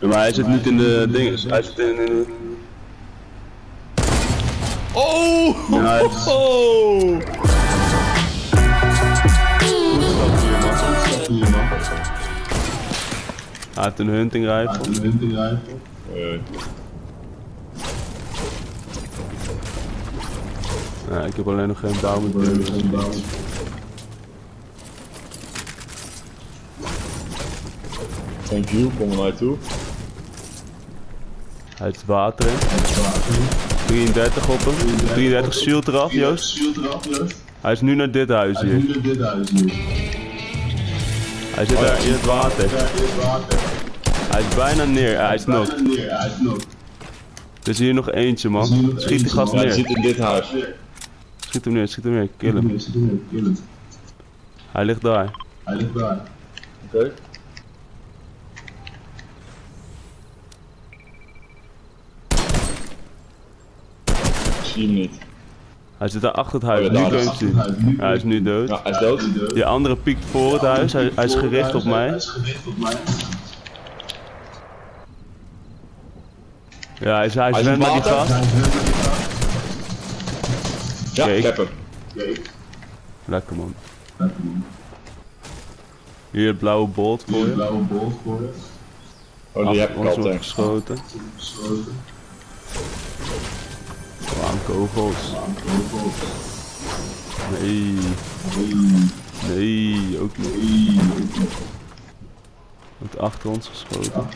Ja, maar hij zit niet in de dingen. Hij zit in de... Oh! Nice. Oh! Hij heeft een hunting rifle. Ja, ik heb alleen nog geen down damage. Thank you, kom er naar toe. Hij heeft water in. 33 op hem. 33 shield eraf, Joost. Hij is nu naar dit huis hier. Hij zit daar in het water. Hij is bijna neer, hij is knock. Er is hier nog eentje, man. Schiet die gast neer. Hij zit in dit huis. Schiet hem neer, kill hem. Hij ligt daar. Oké. Ik zie hem niet. Hij zit daar achter het huis, nu kun je hem zien. Ja, hij is nu dood. Ja, hij is dood. Die andere piekt voor het huis, hij is gericht op mij. Ja, hij is rent naar die gast. Ja, ik heb hem. Lekker man. Hier het blauwe bolt voor je. Oh, die heb ik al tegen geschoten. Kogels. Nee. Nee, ook niet. Wordt achter ons geschoten.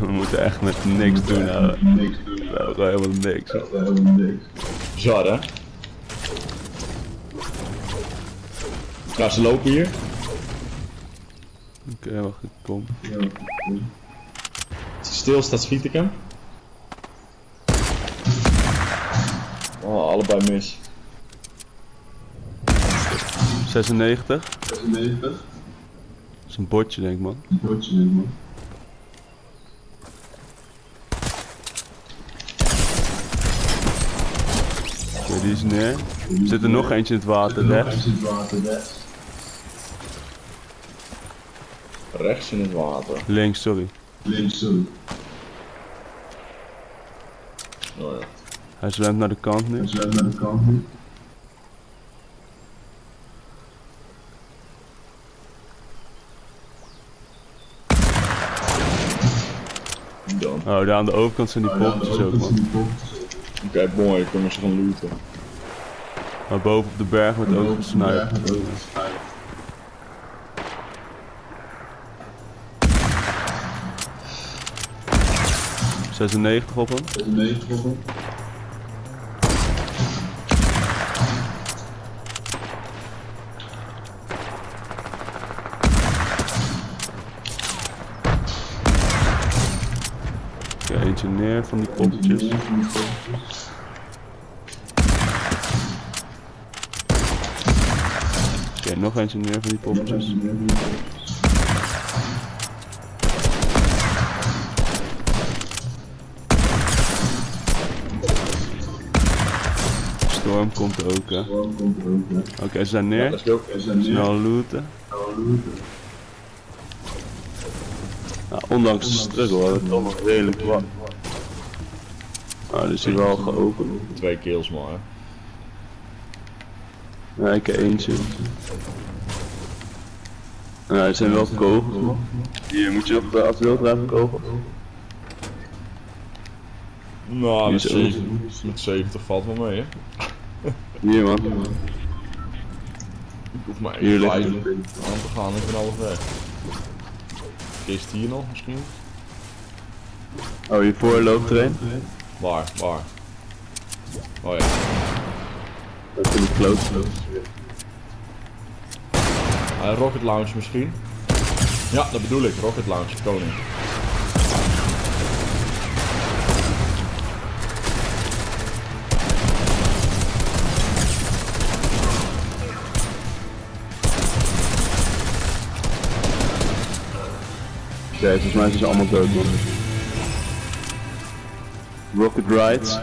We moeten echt met niks doen, nou. Gewoon helemaal niks. Bizar, hè? Ja, ze lopen hier. Oké, wacht, ik kom. Als hij stil staat, schiet ik hem. Oh, allebei mis. 96. Dat is een botje, denk ik, man. Oké, die is neer. Er zit er nog eentje in het water, rechts. Rechts in het water. Links, sorry. Oh, ja. Hij zwemt naar de kant nu. Oh, daar aan de overkant zijn die poppetjes ook, man. Oké, mooi, ik kan maar gaan looten. Maar boven op de berg wordt ook gesnijd. ...96 op hem. Oké, eentje neer van die poppetjes. Oké, nog eentje neer van die poppetjes. Storm komt er ook, hè. Oké, ze zijn neer. Snel looten. Nou, ondanks de struggle hadden we toch nog redelijk wat. Nou, dus hier wel geopend. 2 kills maar, hè. Ja, ik heb eentje. Ja, het zijn wel kogels, man. Hier, moet je op de afbeeld blijven kogels. Nou, met 70 valt wel mee, hè. Hier, man. Ik hoef maar één vijf aan te gaan, ik ben alles weg. Is die hier nog, misschien? Oh, hiervoor loopt er een. Waar, Oh ja. Dat vind ik kloot. Rocket Lounge misschien? Ja, dat bedoel ik. Rocket Lounge, koning. Oké, volgens mij zijn ze allemaal dood, man. Rocket Rides.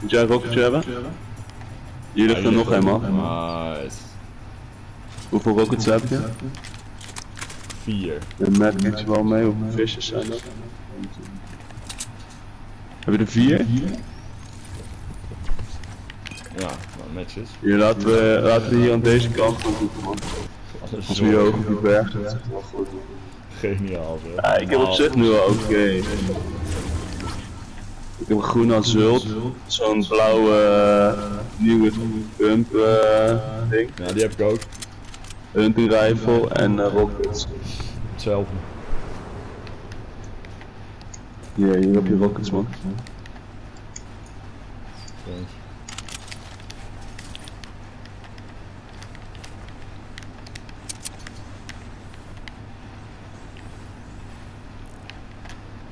Moet jij een rocketje hebben? Jullie hebben nog helemaal. Nice. Hoeveel rockets heb je? 4. En met iets wel mee, hoeveel visjes zijn dat? Hebben we er 4? Ja, netjes. Hier, laten we hier aan deze kant gaan zoeken, man. Als we hier hoog op die berg zitten, dat is wel goed. Geniaal, hè. Ja, ik heb op zich nu al oké. Ik heb een groene azult, zo'n blauwe nieuwe pump ding. Ja, die heb ik ook. Hunting rifle en rockets. Hetzelfde. Ja, hier heb je rockets, man. Thanks.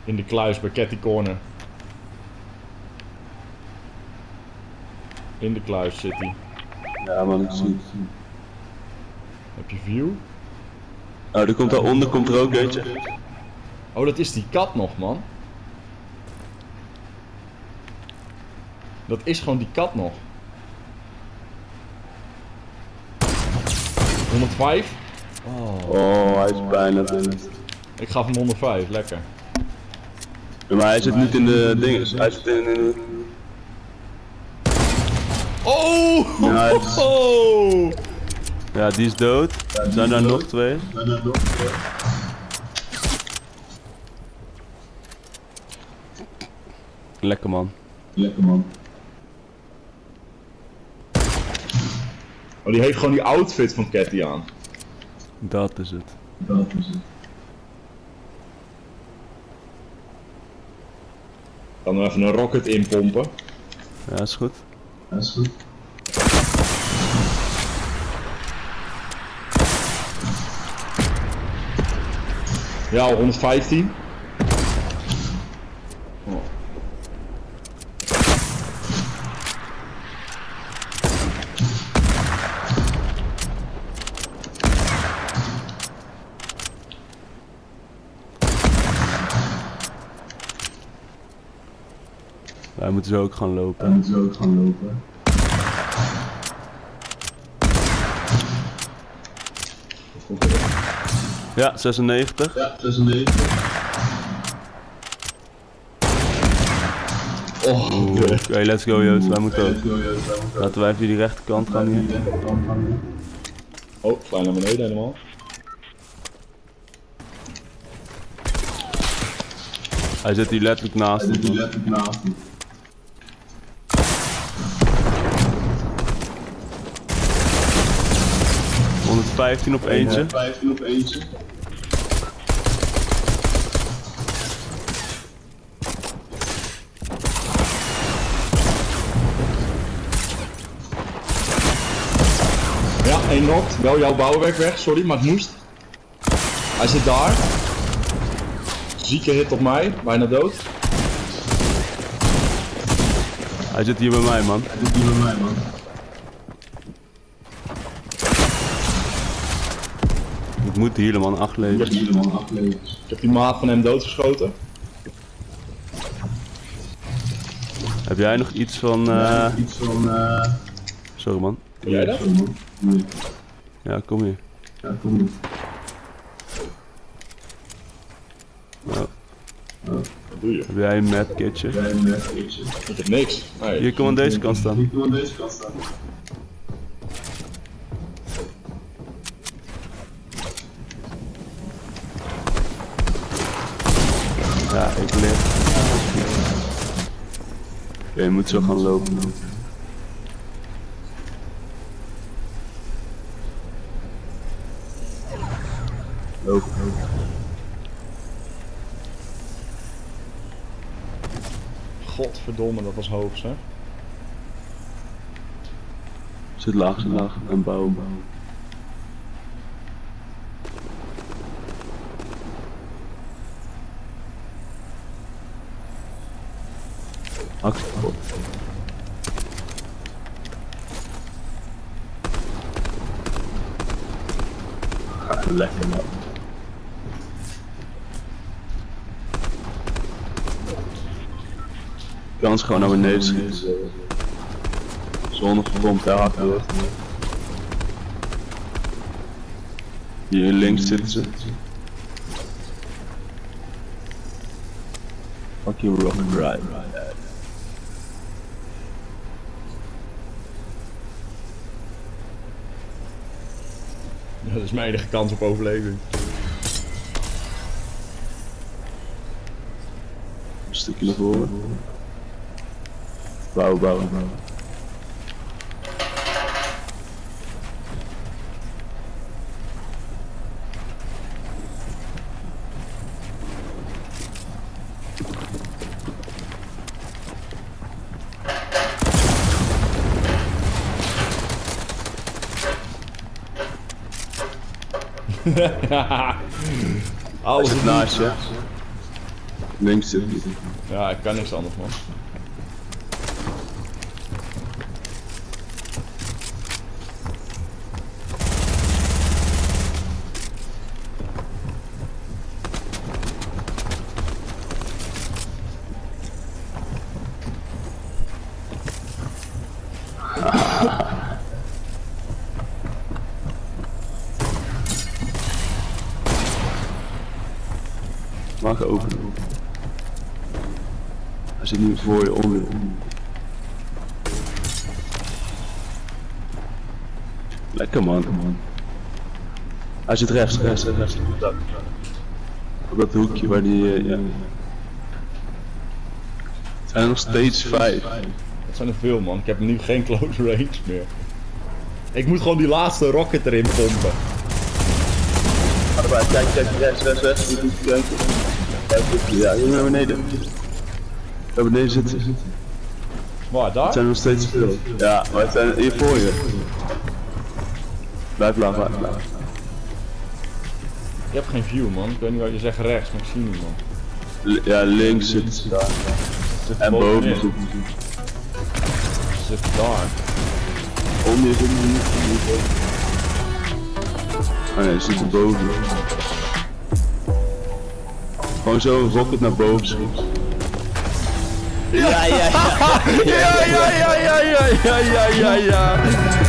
In de kluis bij Ketty Corner. In de kluis zit hij. Ja, man, ik zie het. Heb je view? Oh, er komt daaronder komt er ook eentje. Oh, dat is die kat nog, man. Dat is gewoon die kat nog. 105? Oh, hij is bijna dood. Ik gaf hem 105, lekker. Ja, maar hij zit niet in de dingen, hij zit in de... Oh! Nice. Oh! Ja, die is dood. Ja, die zijn er nog 2? Zijn er nog 2? Lekker, man. Lekker, man. Oh, die heeft gewoon die outfit van Ketty aan. Dat is het. Dat is het. Kan er even een rocket inpompen. Ja, is goed. Ja, is goed. Ja, 115. Oh. Wij moeten zo ook gaan lopen. Wij moeten zo ook gaan lopen. Ja, 96. Ja, 96. Oh, oké, okay, let's go, Joost. Wij moeten ook. Laten wij even die rechterkant gaan hier. Oh, klein naar beneden helemaal. Hij zit hier letterlijk naast ons. Op 115 op eentje. Ja, 1 knock. Wel jouw bouwwerk weg, sorry, maar het moest. Hij zit daar. Zieke hit op mij, bijna dood. Hij zit hier bij mij, man. Ik moet hier, man, 8 levens. Ik heb die maat van hem doodgeschoten. Heb jij nog iets van... Sorry, man. Heb jij dat? Nee. Ja, kom hier. Oh. Wat doe je? Heb jij een mad kitje? Ik heb niks. Nee. Hier, kom aan deze kant staan. Ja, ik leef. Oké, je moet zo gaan lopen. Loop. Godverdomme, dat was hoog, zeg. Zit laag. En bouwen. Actie. Lekker, man. Kans gewoon naar beneden schieten. zonder verbond haat wordt. Hier links zitten ze. Fuck you rock and ride. Dat is mijn enige kans op overleving. Een stukje naar voren. Bouwen, bouwen, bouwen. Alles is het naast je. Links zit niet. Ja, ik kan niks anders, man. Mag openen. Hij zit nu voor je onder. Lekker man, man. Hij zit rechts. Op dat hoekje waar die. Ja. Het zijn er nog steeds 5. Dat zijn er veel, man. Ik heb nu geen close range meer. Ik moet gewoon die laatste rocket erin pompen. Kijk, rechts. Ja, hier naar beneden. Daar beneden zitten. Waar, daar? Het zijn nog steeds veel. Ja, maar het zijn hier voor je. Blijf laag. Ik heb geen view, man. Ik weet niet wat je zegt rechts, maar ik zie niet, man. Ja, links zit daar. En boven zit daar. Onder je zit niet. Oh nee, je zit er boven. Gewoon zo een rocket naar boven schiet. Ja.